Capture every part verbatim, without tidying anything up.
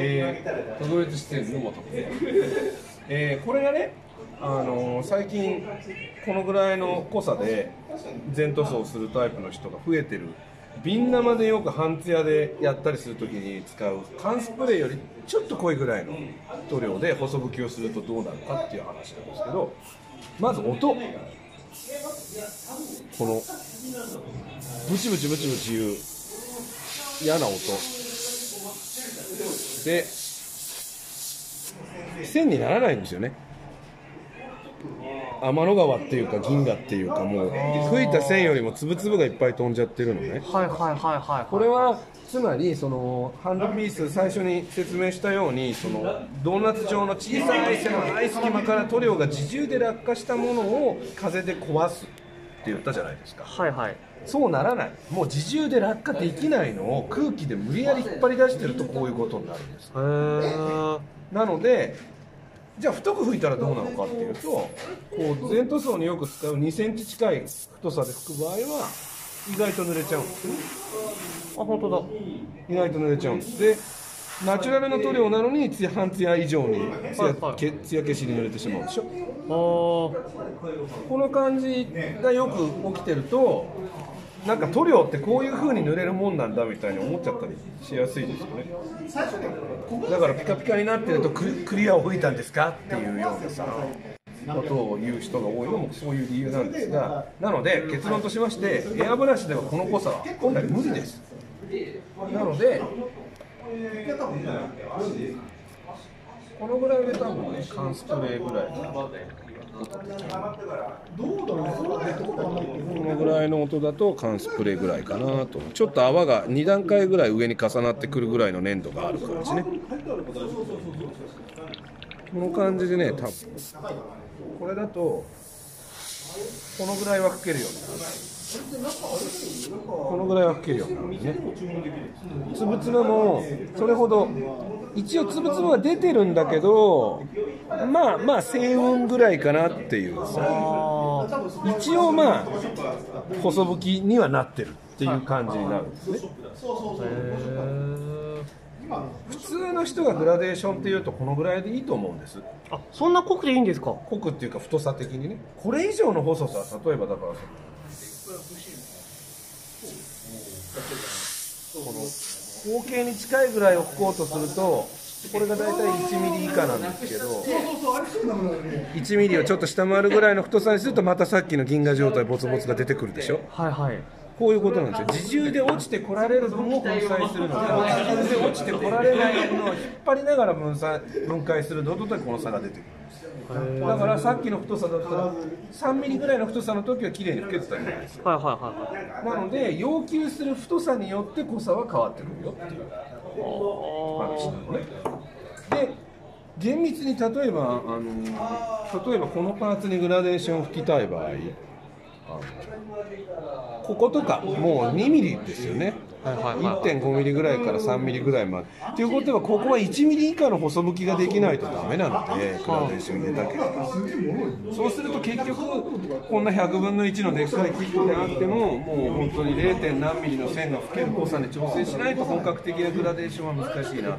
えー、たどり着してるのもと、えー、これがね、あのー、最近このぐらいの濃さで全塗装するタイプの人が増えてる。瓶生でよく半ツヤでやったりするときに使う缶スプレーよりちょっと濃いぐらいの塗料で細拭きをするとどうなるかっていう話なんですけど、まず音、このブチブチブチブチいう嫌な音で線にならないんですよね。天の川っていうか銀河っていうか、もう吹いた線よりも粒々がいっぱい飛んじゃってるのね。これはつまりそのハンドピース、最初に説明したようにそのドーナツ状の小さい狭い隙間から塗料が自重で落下したものを風で壊すって言ったじゃないですか。はいはい、そうならない、もう自重で落下できないのを空気で無理やり引っ張り出してるとこういうことになるんです。へー。なのでじゃあ太く吹いたらどうなのかっていうと、こう全塗装によく使うにセンチ近い太さで吹く場合は意外と濡れちゃうんですね。あ、本当だ、意外と濡れちゃうんです。でナチュラルな塗料なのに半ツヤ以上にツヤ消しに濡れてしまうでしょ。あ、この感じがよく起きてると、なんか塗料ってこういう風に塗れるもんなんだみたいに思っちゃったりしやすいですよね。だからピカピカになってると ク, クリアを吹いたんですかっていうようなさことを言う人が多いのもそういう理由なんですが、なので結論としまして、エアブラシではこの濃さは今回無理です。なのでこのぐらいで多分ね、缶スプレーぐらいが。このぐらいの音だと缶スプレーぐらいかなと、ちょっと泡がにだんかいぐらい上に重なってくるぐらいの粘度がある感じね。この感じでね、多分これだとこのぐらいは吹けるようになる、このぐらいは吹けるようになるね。つぶつぶもそれほど、一応つぶつぶは出てるんだけど、まあまあ星雲ぐらいかなっていうさ、一応まあ細拭きにはなってるっていう感じになるんですね。普通の人がグラデーションっていうとこのぐらいでいいと思うんです。あ、そんな濃くていいんですか。濃くっていうか太さ的にね。これ以上の細さ、例えばだからこの合計に近いぐらいを吹こうとすると、これがだいたいいちミリ以下なんですけど、いちミリをちょっと下回るぐらいの太さにすると、またさっきの銀河状態ボツボツが出てくるでしょ。はいはい、こういうことなんですよ。自重で落ちてこられる分を粉砕するのと、自重で落ちてこられない分を引っ張りながら分散分解するのとでこの差が出てくる。だからさっきの太さだったらさんミリぐらいの太さの時は綺麗に吹けてたじゃないですか。はいはいはい。なので要求する太さによって濃さは変わってくるよっていう話なのね。で厳密に例えばあの例えばこのパーツにグラデーションを吹きたい場合、こことかもうにミリですよね。 いってんごミリぐらいからさんミリぐらいまでということは、ここはいちミリ以下の細拭きができないとダメなので、グラデーション入れたけど、そうすると結局こんなひゃくぶんのいちのでっかい切ってあっても、もう本当に れいてんなんミリの線が吹ける濃さに調整しないと本格的なグラデーションは難しいなと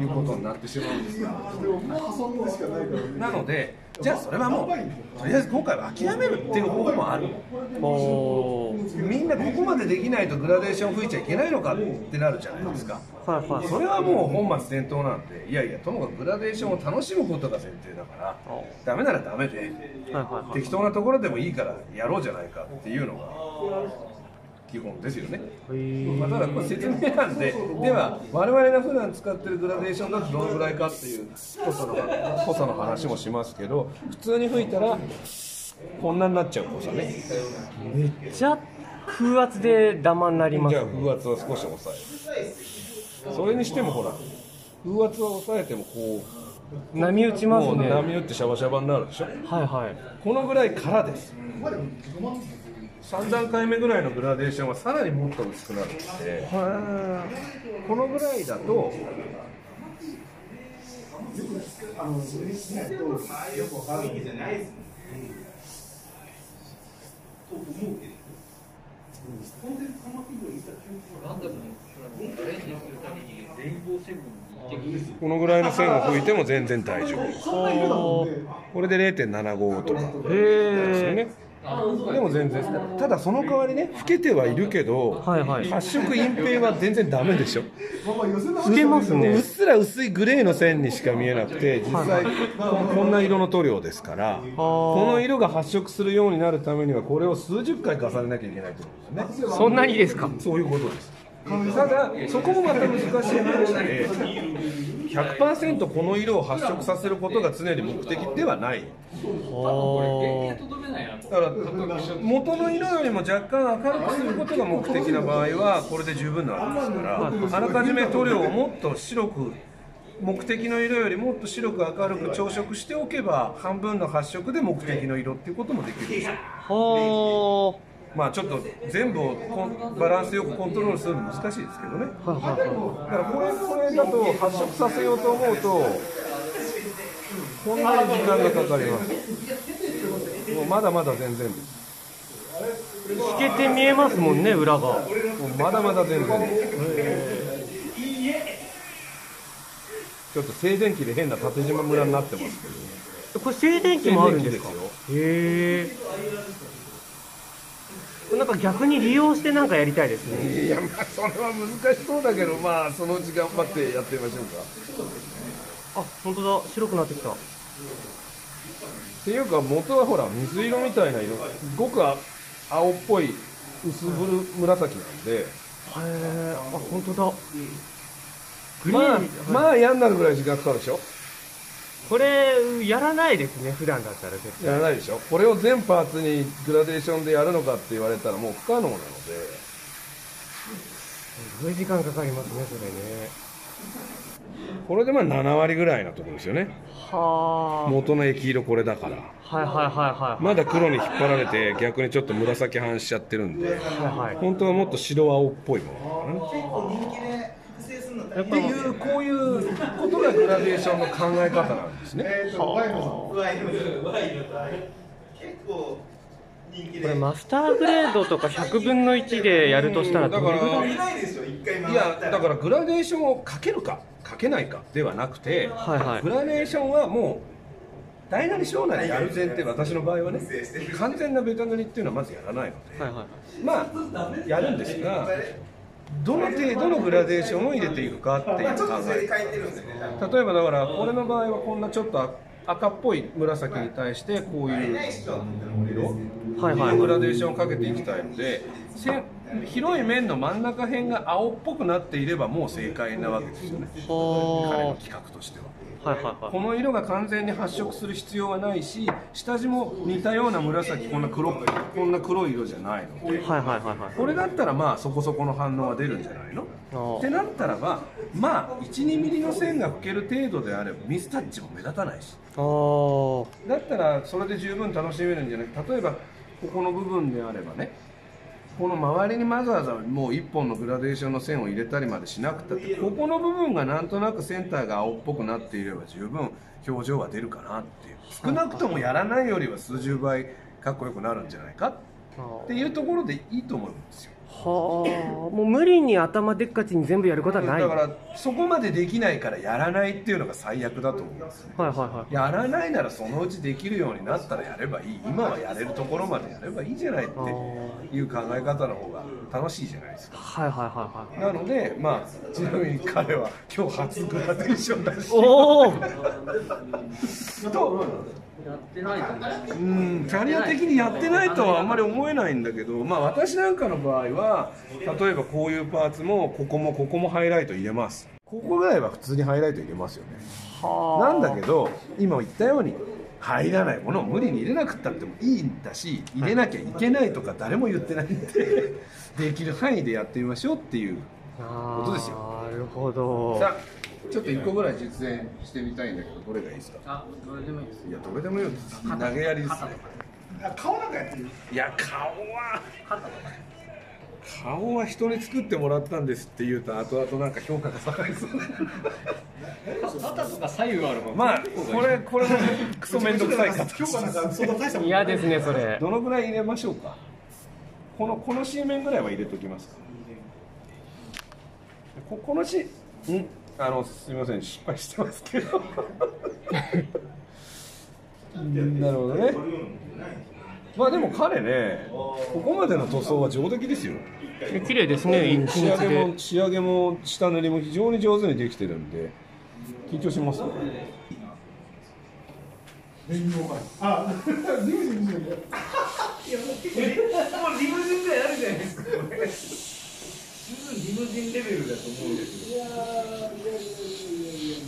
いうことになってしまうんですが、なのでじゃあそれはもうとりあえず今回は諦めるっていう方法もある。みんなここまでできないとグラデーション吹いちゃいけないのかってなるじゃないですか。それはもう本末転倒なんで、いやいや、ともかくグラデーションを楽しむことが前提だから、ダメならダメで適当なところでもいいからやろうじゃないかっていうのが基本ですよね。まあ、ただこれ説明なんで、では我々が普段使ってるグラデーションだとどのぐらいかっていう濃さの濃さの話もしますけど、普通に吹いたらこんなになっちゃう濃さね。めっちゃ風圧でダマになります、ね。じゃあ風圧は少し抑える。それにしてもほら、風圧は抑えてもこう波打ちますね。もう波打ってシャバシャバになるでしょ。はいはい。このぐらいからです。さんだんかいめぐらいのグラデーションはさらにもっと薄くなるので、このぐらいだとあこのぐらいの線を拭いても全然大丈夫。これで れいてんななご とかですよね。でも全然、ただその代わりね、老けてはいるけど、発色隠蔽は全然ダメでしょ。老けますね。うっすら薄いグレーの線にしか見えなくて、実際こんな色の塗料ですから、この色が発色するようになるためにはこれを数十回重ねなきゃいけないと思うんですよね。そんなにですか？そういうことです。ただそこもまた難しい話で、 ひゃくパーセント この色を発色させることが常に目的ではない。だから元の色よりも若干明るくすることが目的な場合はこれで十分なわけですから、あらかじめ塗料をもっと白く、目的の色よりもっと白く明るく調色しておけば、半分の発色で目的の色っていうこともできるんですよ。はー、まあちょっと全部をバランスよくコントロールするの難しいですけどね。だからこれこれだと発色させようと思うとこんなに時間がかかります。もうまだまだ全然です。透けて見えますもんね、裏が。もうまだまだ全然です。ちょっと静電気で変な縦縞村になってますけど、ね、これ静電気もあるんですか？へー、なんか逆に利用してなんかやりたいですね。いや、まあ、それは難しそうだけど、まあそのうち頑張ってやってみましょうか。あ、本当だ、白くなってきた。っていうか元はほら水色みたいな色、すごく青っぽい薄ブル紫なんで。へえ、あ、本当だ。グリーン、まあ、まあ嫌になるぐらい時間かかるでしょ。これやらないですね、普段だったら絶対やらないでしょ。これを全パーツにグラデーションでやるのかって言われたらもう不可能なので、すごい時間かかりますね、それね。これでまあななわりぐらいなところですよね。はあ、元の液色これだから、はいはいはいはい、まだ黒に引っ張られて逆にちょっと紫反しちゃってるんで、はい、はい、本当はもっと白青っぽいものだからね。っていう、こういうことがグラデーションの考え方なんですね。これマスターグレードとかひゃくぶんのいちでやるとしたらどれぐらい？いや、だからグラデーションをかけるかかけないかではなくて、はい、はい、グラデーションはもう大なり小なりやる前提、私の場合はね、完全なベタ塗りっていうのはまずやらないので、はい、はい、まあやるんですが。どの程度のグラデーションを入れていくかっていう考え。例えばだからこれの場合はこんなちょっと赤っぽい紫に対してこういう色、グラデーションをかけていきたいので、広い面の真ん中辺が青っぽくなっていればもう正解なわけですよね、彼の企画としては。この色が完全に発色する必要はないし、下地も似たような紫、こんな黒こんな黒い色じゃないので、これだったらまあそこそこの反応が出るんじゃないのってなったらば、まあ いちにミリ の線が拭ける程度であればミスタッチも目立たないし、だったらそれで十分楽しめるんじゃない。例えばここの部分であればね、この周りにわざわざもういっぽんのグラデーションの線を入れたりまでしなくたって、ここの部分がなんとなくセンターが青っぽくなっていれば十分表情は出るかなっていう、少なくともやらないよりは数十倍かっこよくなるんじゃないかっていうところでいいと思うんですよ。はあ、もう無理に頭でっかちに全部やることはない。だからそこまでできないからやらないっていうのが最悪だと思うんですね。やらないならそのうちできるようになったらやればいい、今はやれるところまでやればいいじゃないっていう考え方の方が楽しいじゃないですか。はいはいはいはい。なのでまあちなみに彼は今日初グラデーションだし、おおやってないと思う。うん、キャリア的にやってないとはあんまり思えないんだけど、まあ私なんかの場合は例えばこういうパーツもここもここもハイライト入れます。ここぐらいは普通にハイライト入れますよね。なんだけど今言ったように入らないものを無理に入れなくったってもいいんだし、入れなきゃいけないとか誰も言ってないんでできる範囲でやってみましょうっていうことですよ。なるほど。さあちょっといっこぐらい実演してみたいんだけど、どれがいいですか？あ、どれでもいいです。いや、どれでもいいです。投げやりですね。顔なんかやってる？いや、顔は顔は人に作ってもらったんですって言うと後々なんか評価が下がりそう肩とか左右あるもん。まあ、これ、これもクソめんどくさい評価なんか、そんな大したもん嫌ですね、それ。どのぐらい入れましょうか？この、この シー面ぐらいは入れときますか。ここの シー、うんあのすみません、失敗してますけどなるほどね。まあでも彼ね、ここまでの塗装は上出来ですよ。綺麗ですね。仕上げも仕上げも下塗りも非常に上手にできてるんで緊張しますね。あ、リムジンみたいな。いやもう結構リムジンぐらいあるじゃないですか。これ十分リムジンレベルだと思うんですけど。いやいやいやいやいやいや。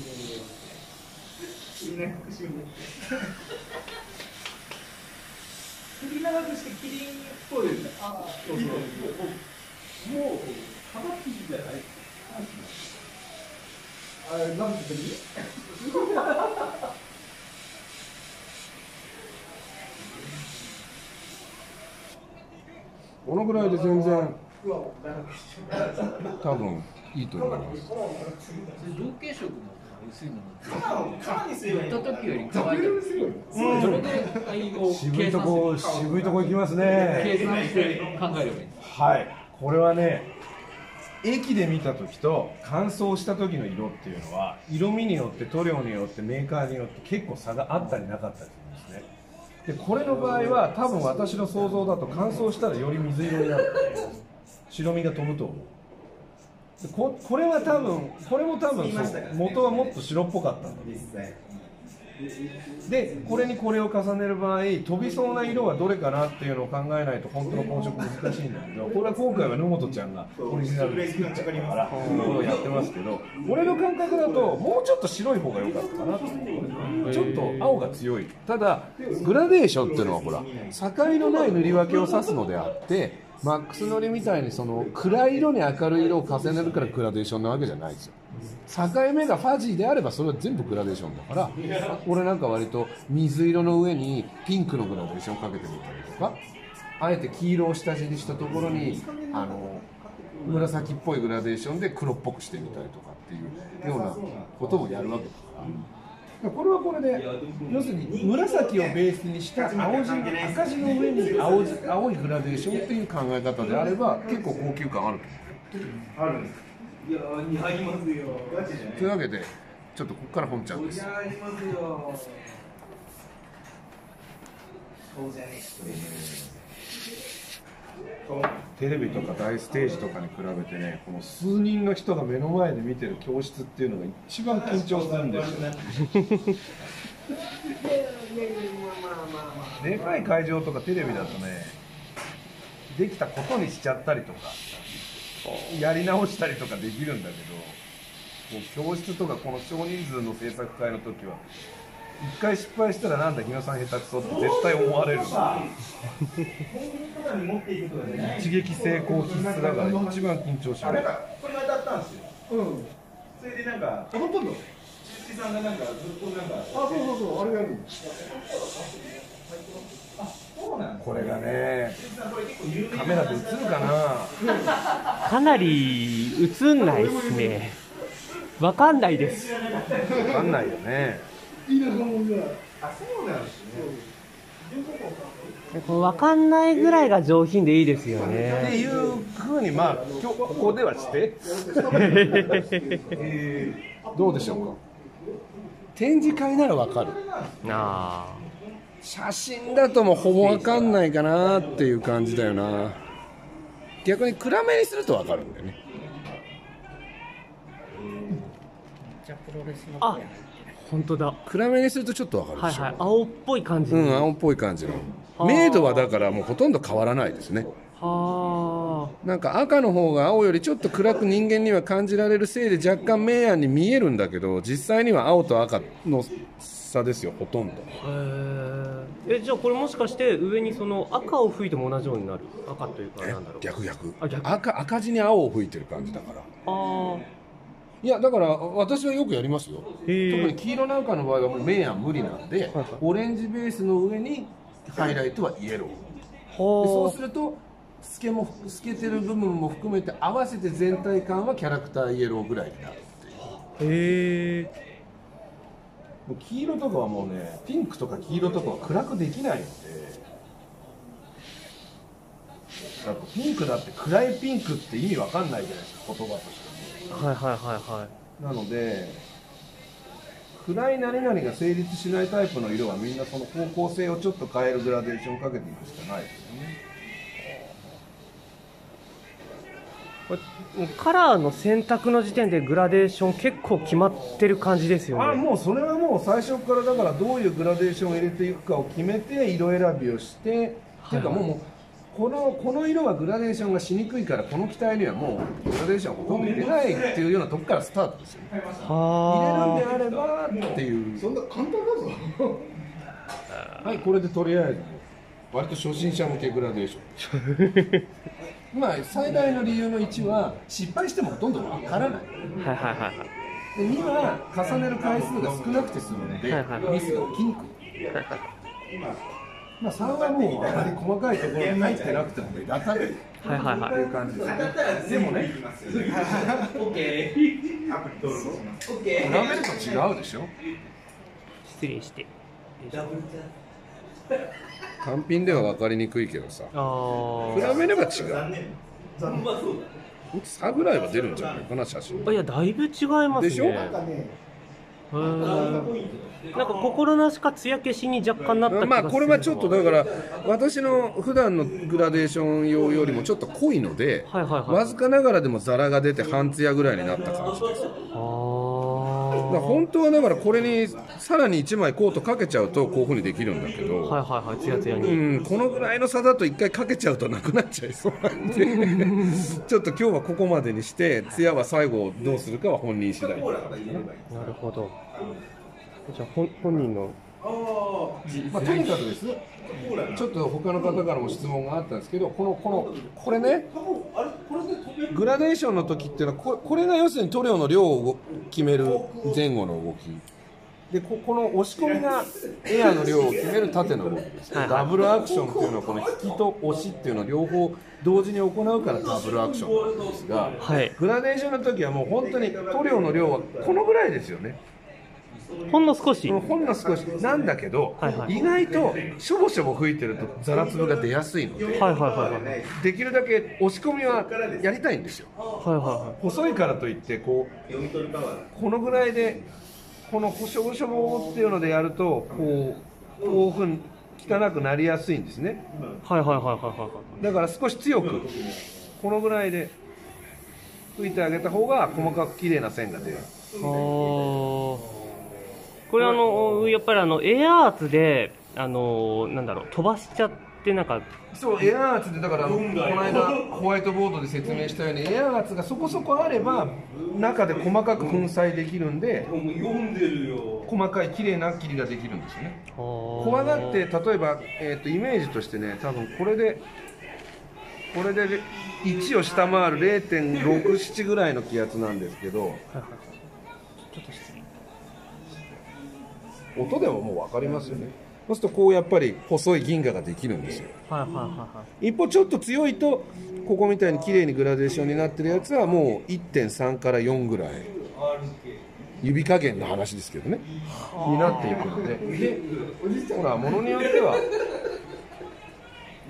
みんな苦しむ。首長くしてキリンっぽいですね。ああ、そうそう。もう、カバキリじゃない。あれ、なんて言ってる？このぐらいで全然多分いいと思います。同系色の薄いの塗った時より乾いてる。それで渋いとこ渋いとこ行きますね。計算して考えればいい。はい、これはね、駅で見た時と乾燥した時の色っていうのは色味によって塗料によってメーカーによって結構差があったりなかったりするんですね。でこれの場合は多分私の想像だと乾燥したらより水色になる白みが飛ぶと思う。で こ, これは多分これも多分元はもっと白っぽかったんだ。でこれにこれを重ねる場合飛びそうな色はどれかなっていうのを考えないと本当の混色難しいんだけど、これは今回は野本ちゃんがオリジナルで作っちゃったからやってますけど、俺の感覚だともうちょっと白い方が良かったかなと思う。ちょっと青が強い。ただグラデーションっていうのはほら境のない塗り分けを指すのであって、マックス塗りみたいにその暗い色に明るい色を重ねるからグラデーションなわけじゃないですよ。境目がファジーであればそれは全部グラデーションだから、俺なんか割と水色の上にピンクのグラデーションをかけてみたりとか、あえて黄色を下地にしたところにあの紫っぽいグラデーションで黒っぽくしてみたりとかっていうようなこともやるわけだから、これはこれで要するに紫をベースにした青地赤地の上に 青, 青いグラデーションっていう考え方であれば結構高級感あると思う。いやー、似合いますよ。ガチじゃない。というわけで、ちょっとここから本ちゃんです。似合いますよ。そうじゃないですね。テレビとか大ステージとかに比べてね、この数人の人が目の前で見てる教室っていうのが一番緊張するんですよ。でかい会場とかテレビだとね、できたことにしちゃったりとか。やり直したりとかできるんだけど、教室とかこの少人数の制作会の時は一回失敗したらなんだ日野さん下手くそって絶対思われる一撃成功必須だから一番緊張します。これ前だったんですよ、うん、それでなんか本当だよ、中吉さんがなんかずっとなんかあ、そうそうそう、あれやるの。これがね、カメラで映るかな。かなり映んないですね。わかんないです。わかんないよね。このわかんないぐらいが上品でいいですよね。っていうふうにまあ今日ここではして。どうでしょうか。展示会ならわかる。なあ。写真だともほぼわかんないかなっていう感じだよな。逆に暗めにするとわかるんだよね。あ、本当だ。暗めにするとちょっとわかるでしょ。はいはい、青っぽい感じ。うん、青っぽい感じの。明度はだからもうほとんど変わらないですね。はあ。なんか赤の方が青よりちょっと暗く人間には感じられるせいで若干明暗に見えるんだけど、実際には青と赤の差ですよ、ほとんど。え、じゃあこれもしかして上にその赤を吹いても同じようになる。赤というかなんだろう。逆逆。赤赤字に青を吹いてる感じだから。ああ。いやだから私はよくやりますよ。特に黄色なんかの場合はもう明暗無理なんで、オレンジベースの上にハイライトはイエロー。そうすると透けも透けてる部分も含めて合わせて全体感はキャラクターイエローぐらいになるっていう。へえ。黄色とかはもうね、ピンクとか黄色とかは暗くできないので、だってピンクだって暗いピンクって意味わかんないじゃないですか、言葉として。はいはいはいはい。なので暗い何々が成立しないタイプの色はみんなその方向性をちょっと変えるグラデーションをかけていくしかないですよね。これカラーの選択の時点でグラデーション結構決まってる感じですよね。あ、もうそれはもう最初からだからどういうグラデーションを入れていくかを決めて色選びをして、はい、っていうかもうこの、この色はグラデーションがしにくいからこの機体にはもうグラデーションをほとんど入れないっていうようなとこからスタートですよね。入れるんであればっていう。そんな簡単だぞはい、これでとりあえず割と初心者向けグラデーションまあ最大の理由のいちは失敗してもほとんどわからない、でには重ねる回数が少なくて済むのでミスが起きにくい、まあ、さんはもうあまり細かいところに入ってなくても目立たないという感じですね。でもね比べると違うでしょ。失礼して単品では分かりにくいけどさ、比べれば違う。差ぐらいは出るんじゃないかな写真。いやだいぶ違いますね。でしょ。なんか心なしか艶消しに若干なった気がする。まあこれはちょっとだから私の普段のグラデーション用よりもちょっと濃いので、わずかながらでもザラが出て半艶ぐらいになった感じです。本当はだからこれにさらにいちまいコートかけちゃうとこういうふうにできるんだけど、はいはいはい、ツヤツヤに、うん、このぐらいの差だといっかいかけちゃうとなくなっちゃいそうなんでちょっと今日はここまでにしてツヤは最後どうするかは本人次第。なるほど。じゃあ本人の、まあ、とにかくですね、ちょっと他の方からも質問があったんですけど、このこのこれね、グラデーションの時っていうのは こ, これが要するに塗料の量を決める前後の動きで、 こ, この押し込みがエアの量を決める縦の動きです。ダブルアクションっていうのはこの引きと押しっていうのを両方同時に行うからダブルアクションなんですが、はい、グラデーションの時はもう本当に塗料の量はこのぐらいですよね。ほんの少しほんの少しなんだけど、はい、はい、意外としょぼしょぼ吹いてるとザラ粒が出やすいので、できるだけ押し込みはやりたいんですよ。細いからといってこうこのぐらいでこのしょぼしょぼっていうのでやるとこうこう汚くなりやすいんですね。だから少し強くこのぐらいで吹いてあげた方が細かく綺麗な線が出る。これあのやっぱりあのエアーツであのなんだろう飛ばしちゃってなんかそうエアーツでだからこの間ホワイトボードで説明したようにエアーツがそこそこあれば中で細かく粉砕できるんで細かい綺麗な霧ができるんですよね。怖がって例えばえっとイメージとしてね、多分これでこれでいちを下回る れいてんろくなな ぐらいの気圧なんですけど。音でももう分かりますよね。そうするとこうやっぱり細い銀河ができるんですよ。一方ちょっと強いとここみたいに綺麗にグラデーションになってるやつはもう いってんさんからよんぐらい指加減の話ですけどねになっていくので、でほらものによっては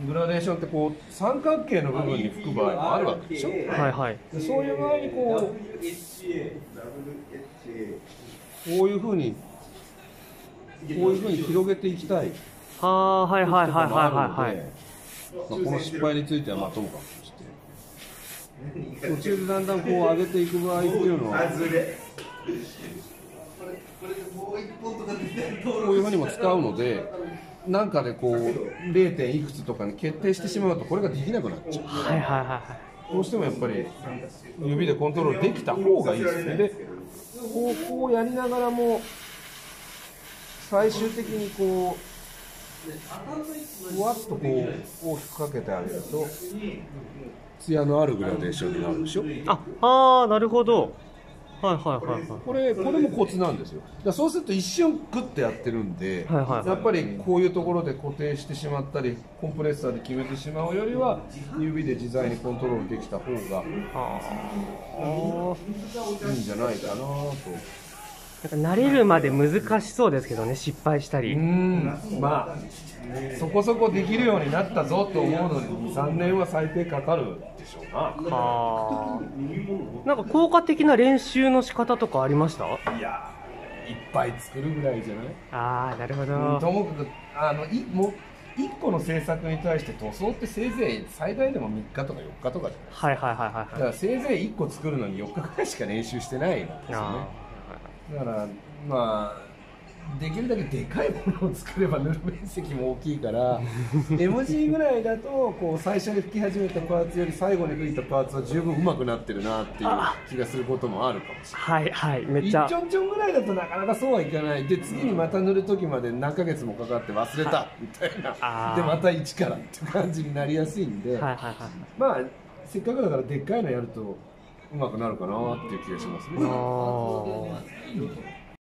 グラデーションってこう三角形の部分に吹く場合もあるわけでしょ。はい、はい、そういう場合にこうこういうふうに。こういうふうに広げていきたい。はあ、はいはいはいはいはい。この失敗についてはまあともかくして。途中でだんだんこう上げていく場合っていうのは。こういうふうにも使うので、なんかでこう れい. いくつとかに決定してしまうとこれができなくなっちゃう。はいはいはい。どうしてもやっぱり指でコントロールできた方がいいですね。で、こうこうやりながらも。最終的にこうふわっとこう大きくかけてあげるとツヤのあるグラデーションになるでしょ。ああなるほど。はいはいはい、はい、これこれもコツなんですよ。だそうすると一瞬グッてやってるんで、やっぱりこういうところで固定してしまったりコンプレッサーで決めてしまうよりは指で自在にコントロールできた方がいいんじゃないかなと。なんか慣れるまで難しそうですけどね、失敗したり。うん、まあそこそこできるようになったぞと思うのにに、さんねんは最低かかるでしょうな。はあ。なんか効果的な練習の仕方とかありました？いや、いっぱい作るぐらいじゃない？ああ、なるほど。ともかくあのいもいっこの制作に対して塗装ってせいぜい最大でもみっかとかよっかとかじゃないですか。はいはいはいはい、はい。だからせいぜいいっこ作るのによっかぐらいしか練習してないんですよね。だからまあ。できるだけでかいものを作れば塗る面積も大きいからエムジー ぐらいだとこう最初に吹き始めたパーツより最後に吹いたパーツは十分うまくなってるなっていう気がすることもあるかもしれない。はいはい、めっちゃいっちょんちょんぐらいだとなかなかそうはいかないで、次にまた塗る時まで何ヶ月もかかって忘れたみたいな、はい、でまた一からっていう感じになりやすいんで、まあせっかくだからでっかいのやるとうまくなるかなっていう気がしますね。